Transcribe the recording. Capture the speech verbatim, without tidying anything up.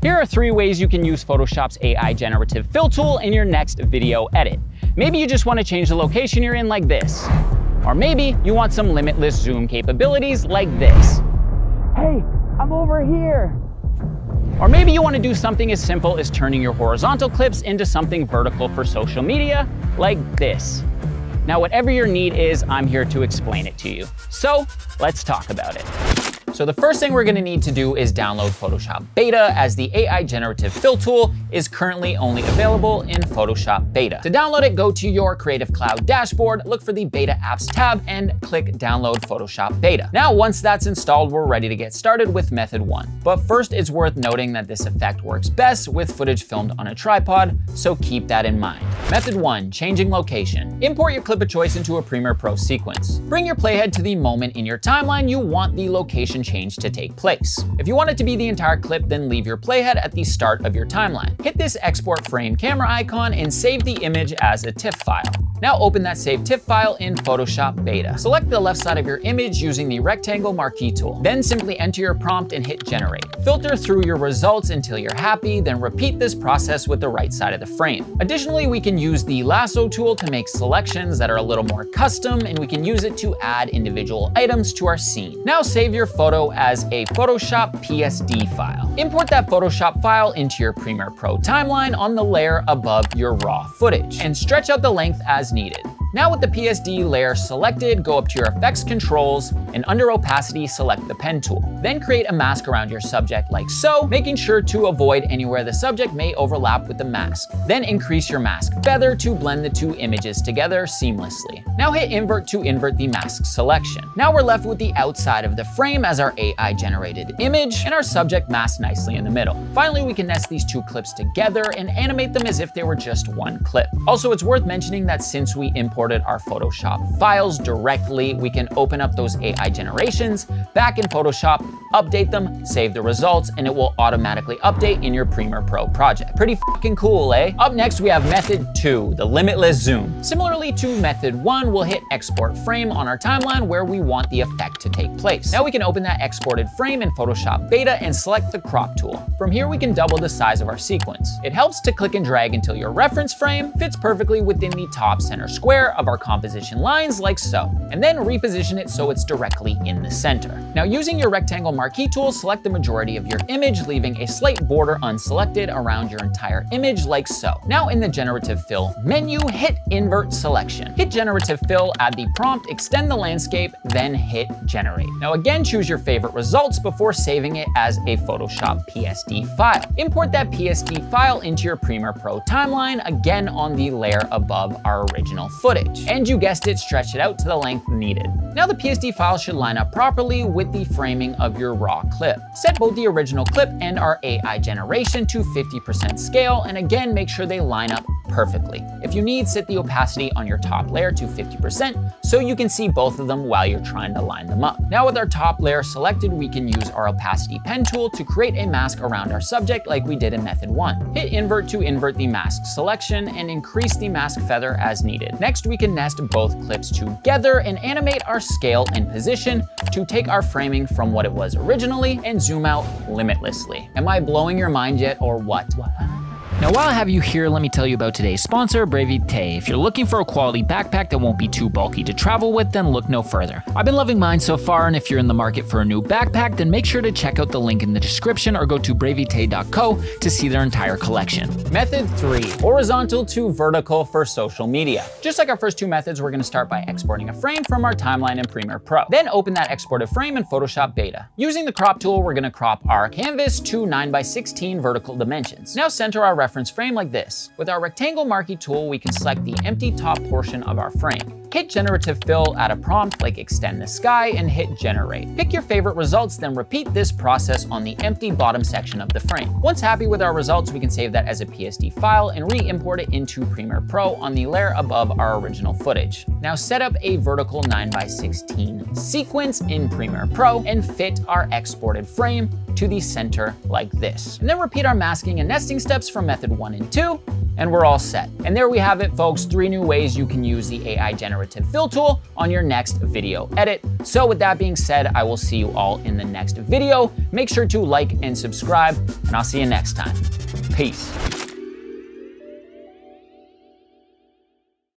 Here are three ways you can use Photoshop's A I generative fill tool in your next video edit. Maybe you just want to change the location you're in like this. Or maybe you want some limitless zoom capabilities like this. Hey, I'm over here. Or maybe you want to do something as simple as turning your horizontal clips into something vertical for social media, like this. Now, whatever your need is, I'm here to explain it to you. So let's talk about it. So the first thing we're gonna need to do is download Photoshop Beta, as the A I generative fill tool is currently only available in Photoshop Beta. To download it, go to your Creative Cloud dashboard, look for the Beta Apps tab, and click Download Photoshop Beta. Now, once that's installed, we're ready to get started with method one. But first, it's worth noting that this effect works best with footage filmed on a tripod, so keep that in mind. Method one, changing location. Import your clip of choice into a Premiere Pro sequence. Bring your playhead to the moment in your timeline you want the location change to take place. If you want it to be the entire clip, then leave your playhead at the start of your timeline. Hit this export frame camera icon and save the image as a TIFF file. Now open that saved TIFF file in Photoshop Beta. Select the left side of your image using the rectangle marquee tool. Then simply enter your prompt and hit generate. Filter through your results until you're happy, then repeat this process with the right side of the frame. Additionally, we can use the lasso tool to make selections that are a little more custom, and we can use it to add individual items to our scene. Now save your photo as a Photoshop P S D file. Import that Photoshop file into your Premiere Pro timeline on the layer above your raw footage, and stretch out the length as needed. Now with the P S D layer selected, go up to your effects controls and under opacity, select the pen tool. Then create a mask around your subject like so, making sure to avoid anywhere the subject may overlap with the mask. Then increase your mask feather to blend the two images together seamlessly. Now hit invert to invert the mask selection. Now we're left with the outside of the frame as our A I generated image, and our subject masked nicely in the middle. Finally, we can nest these two clips together and animate them as if they were just one clip. Also, it's worth mentioning that since we import our Photoshop files directly, we can open up those A I generations back in Photoshop, update them, save the results, and it will automatically update in your Premiere Pro project. Pretty fucking cool, eh? Up next, we have method two, the limitless zoom. Similarly to method one, we'll hit export frame on our timeline where we want the effect to take place. Now we can open that exported frame in Photoshop Beta and select the crop tool. From here, we can double the size of our sequence. It helps to click and drag until your reference frame fits perfectly within the top center square of our composition lines like so, and then reposition it so it's directly in the center. Now using your rectangle marquee tool, select the majority of your image, leaving a slight border unselected around your entire image like so. Now in the generative fill menu, hit invert selection. Hit generative fill, add the prompt, extend the landscape, then hit generate. Now again, choose your favorite results before saving it as a Photoshop P S D file. Import that P S D file into your Premiere Pro timeline, again on the layer above our original footage. And you guessed it, stretch it out to the length needed. Now the P S D file should line up properly with the framing of your raw clip. Set both the original clip and our A I generation to fifty percent scale, and again, make sure they line up perfectly. If you need, set the opacity on your top layer to fifty percent so you can see both of them while you're trying to line them up. Now with our top layer selected, we can use our opacity pen tool to create a mask around our subject like we did in method one. Hit invert to invert the mask selection and increase the mask feather as needed. Next, we can nest both clips together and animate our scale and position to take our framing from what it was originally and zoom out limitlessly. Am I blowing your mind yet or what? What? Now, while I have you here, let me tell you about today's sponsor, Brevite. If you're looking for a quality backpack that won't be too bulky to travel with, then look no further. I've been loving mine so far, and if you're in the market for a new backpack, then make sure to check out the link in the description or go to brevite dot co to see their entire collection. Method three, horizontal to vertical for social media. Just like our first two methods, we're gonna start by exporting a frame from our timeline in Premiere Pro. Then open that exported frame in Photoshop Beta. Using the crop tool, we're gonna crop our canvas to nine by sixteen vertical dimensions. Now center our reference reference frame like this. With our rectangle marquee tool, we can select the empty top portion of our frame. Hit generative fill, add a prompt like extend the sky, and hit generate. Pick your favorite results, then repeat this process on the empty bottom section of the frame. Once happy with our results, we can save that as a P S D file and re-import it into Premiere Pro on the layer above our original footage. Now set up a vertical nine by sixteen sequence in Premiere Pro and fit our exported frame to the center like this. And then repeat our masking and nesting steps from method one and two, and we're all set. And there we have it, folks, three new ways you can use the A I generative fill tool on your next video edit. So with that being said, I will see you all in the next video. Make sure to like and subscribe, and I'll see you next time. Peace.